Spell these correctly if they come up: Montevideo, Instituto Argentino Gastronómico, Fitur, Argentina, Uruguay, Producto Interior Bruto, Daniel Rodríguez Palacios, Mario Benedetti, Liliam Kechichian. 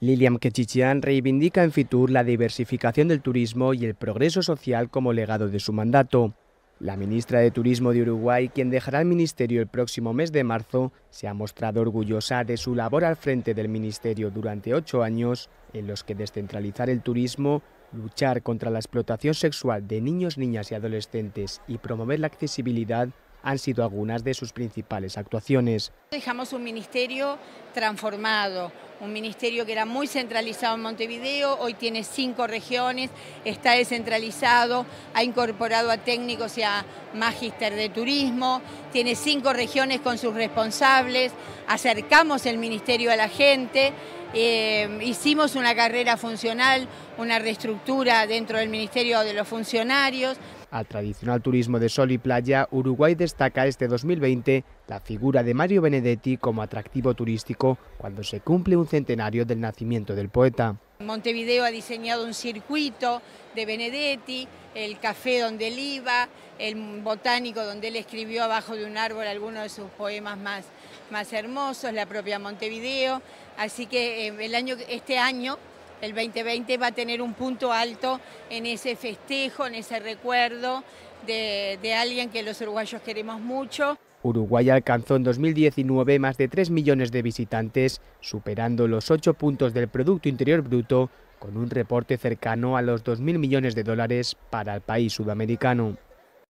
Liliam Kechichian reivindica en Fitur la diversificación del turismo y el progreso social como legado de su mandato. La ministra de Turismo de Uruguay, quien dejará el ministerio el próximo mes de marzo, se ha mostrado orgullosa de su labor al frente del ministerio durante 8 años, en los que descentralizar el turismo, luchar contra la explotación sexual de niños, niñas y adolescentes y promover la accesibilidad han sido algunas de sus principales actuaciones. Dejamos un ministerio transformado, un ministerio que era muy centralizado en Montevideo, hoy tiene 5 regiones, está descentralizado, ha incorporado a técnicos y a magíster de turismo, tiene 5 regiones con sus responsables, acercamos el ministerio a la gente. Hicimos una carrera funcional, una reestructura dentro del Ministerio de los Funcionarios. Al tradicional turismo de sol y playa, Uruguay destaca este 2020 la figura de Mario Benedetti como atractivo turístico cuando se cumple un centenario del nacimiento del poeta. Montevideo ha diseñado un circuito de Benedetti, el café donde él iba, el botánico donde él escribió abajo de un árbol algunos de sus poemas más hermosos, la propia Montevideo. Así que este año, el 2020, va a tener un punto alto en ese festejo, en ese recuerdo de alguien que los uruguayos queremos mucho. Uruguay alcanzó en 2019 más de 3 millones de visitantes, superando los 8 puntos del Producto Interior Bruto, con un reporte cercano a los 2.000 millones de dólares para el país sudamericano.